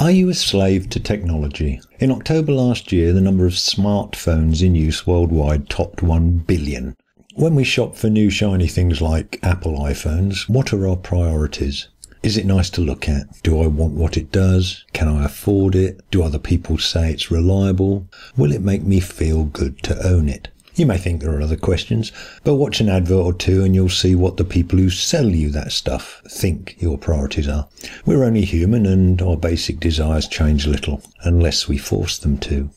Are you a slave to technology? In October last year, the number of smartphones in use worldwide topped 1 billion. When we shop for new shiny things like Apple iPhones, what are our priorities? Is it nice to look at? Do I want what it does? Can I afford it? Do other people say it's reliable? Will it make me feel good to own it? You may think there are other questions, but watch an advert or two and you'll see what the people who sell you that stuff think your priorities are. We're only human and our basic desires change little, unless we force them to.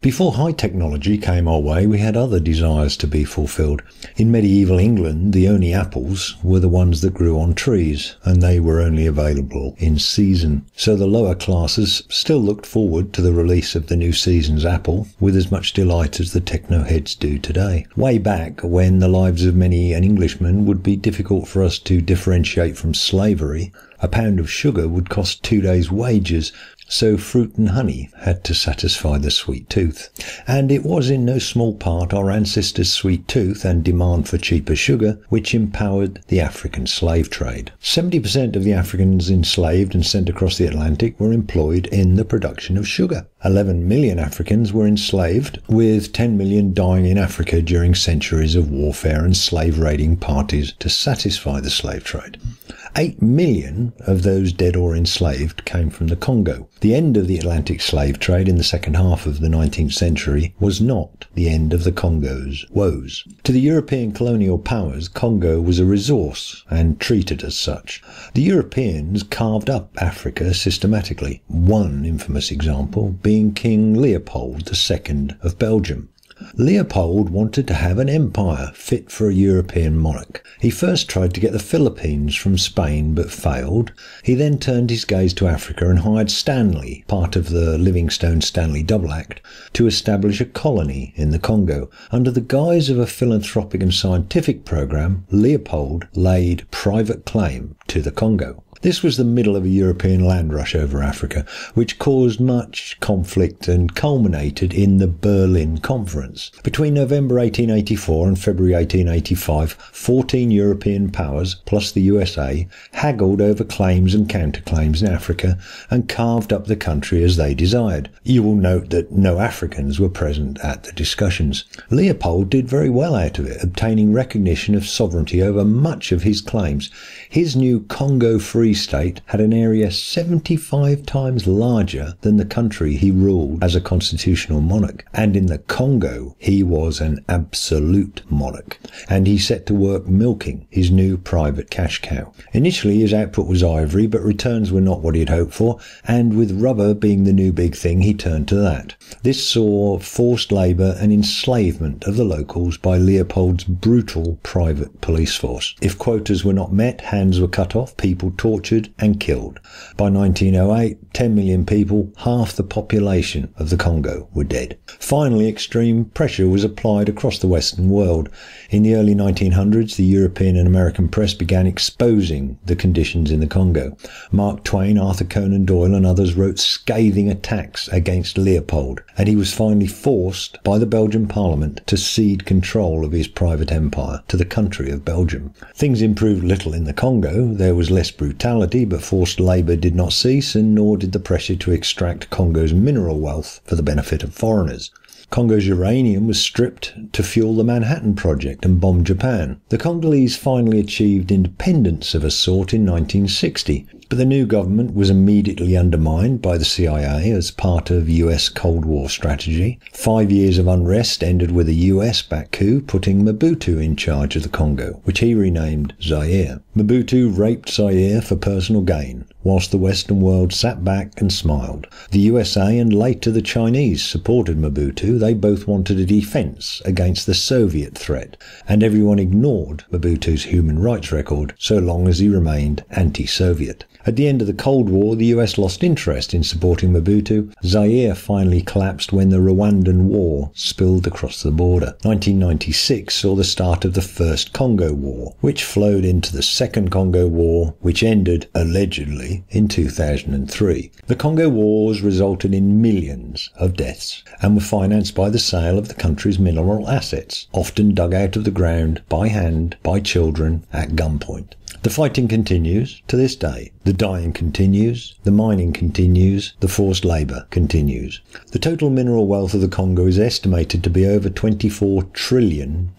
Before high technology came our way, we had other desires to be fulfilled. In medieval England, the only apples were the ones that grew on trees, and they were only available in season. So the lower classes still looked forward to the release of the new season's apple with as much delight as the techno-heads do today. Way back when the lives of many an Englishman would be difficult for us to differentiate from slavery, a pound of sugar would cost 2 days' wages, so fruit and honey had to satisfy the sweet tooth. And it was in no small part our ancestors' sweet tooth and demand for cheaper sugar which empowered the African slave trade. 70% of the Africans enslaved and sent across the Atlantic were employed in the production of sugar. 11 million Africans were enslaved, with 10 million dying in Africa during centuries of warfare and slave-raiding parties to satisfy the slave trade. 8 million of those dead or enslaved came from the Congo. The end of the Atlantic slave trade in the second half of the 19th century was not the end of the Congo's woes. To the European colonial powers, Congo was a resource and treated as such. The Europeans carved up Africa systematically, one infamous example being King Leopold II of Belgium. Leopold wanted to have an empire fit for a European monarch. He first tried to get the Philippines from Spain but failed. He then turned his gaze to Africa and hired Stanley, part of the Livingstone-Stanley double act, to establish a colony in the Congo. Under the guise of a philanthropic and scientific program, Leopold laid private claim to the Congo. This was the middle of a European land rush over Africa, which caused much conflict and culminated in the Berlin Conference. Between November 1884 and February 1885, 14 European powers, plus the USA, haggled over claims and counterclaims in Africa and carved up the country as they desired. You will note that no Africans were present at the discussions. Leopold did very well out of it, obtaining recognition of sovereignty over much of his claims. His new Congo Free State had an area 75 times larger than the country he ruled as a constitutional monarch, and in the Congo he was an absolute monarch, and he set to work milking his new private cash cow. Initially his output was ivory, but returns were not what he had hoped for, and with rubber being the new big thing he turned to that. This saw forced labour and enslavement of the locals by Leopold's brutal private police force. If quotas were not met, hands were cut off, people tortured and killed. By 1908, 10 million people, half the population of the Congo, were dead. Finally, extreme pressure was applied across the Western world. In the early 1900s, the European and American press began exposing the conditions in the Congo. Mark Twain, Arthur Conan Doyle and others wrote scathing attacks against Leopold, and he was finally forced by the Belgian Parliament to cede control of his private empire to the country of Belgium. Things improved little in the Congo. There was less brutality, but forced labour did not cease, and nor did the pressure to extract Congo's mineral wealth for the benefit of foreigners. Congo's uranium was stripped to fuel the Manhattan Project and bomb Japan. The Congolese finally achieved independence of a sort in 1960, but the new government was immediately undermined by the CIA as part of US Cold War strategy. 5 years of unrest ended with a US-backed coup putting Mobutu in charge of the Congo, which he renamed Zaire. Mobutu raped Zaire for personal gain, whilst the Western world sat back and smiled. The USA and later the Chinese supported Mobutu. They both wanted a defence against the Soviet threat, and everyone ignored Mobutu's human rights record so long as he remained anti-Soviet. At the end of the Cold War, the US lost interest in supporting Mobutu. Zaire finally collapsed when the Rwandan War spilled across the border. 1996 saw the start of the First Congo War, which flowed into the Second Congo War, which ended, allegedly, in 2003. The Congo Wars resulted in millions of deaths and were financed by the sale of the country's mineral assets, often dug out of the ground by hand by children at gunpoint. The fighting continues to this day. The dying continues, the mining continues, the forced labour continues. The total mineral wealth of the Congo is estimated to be over $24 trillion.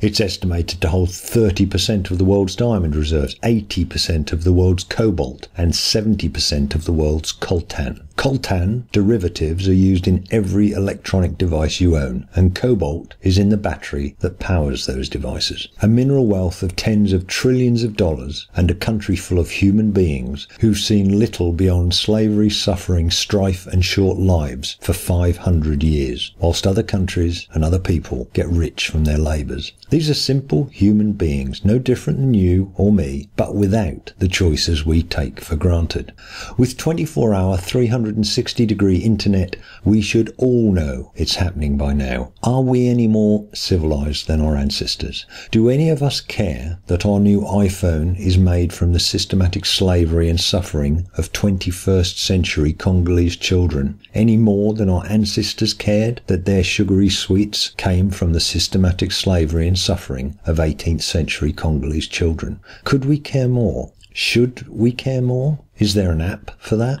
It's estimated to hold 30% of the world's diamond reserves, 80% of the world's cobalt, and 70% of the world's coltan. Coltan derivatives are used in every electronic device you own, and cobalt is in the battery that powers those devices. A mineral wealth of tens of trillions of dollars and a country full of human beings who've seen little beyond slavery, suffering, strife and short lives for 500 years, whilst other countries and other people get rich from their labours. These are simple human beings, no different than you or me, but without the choices we take for granted. With 24-hour, 360-degree internet, we should all know it's happening by now. Are we any more civilised than our ancestors? Do any of us care that our new iPhone is made from the systematic slavery and suffering of 21st century Congolese children, any more than our ancestors cared that their sugary sweets came from the systematic slavery and suffering of 18th century Congolese children? Could we care more? Should we care more? Is there an app for that?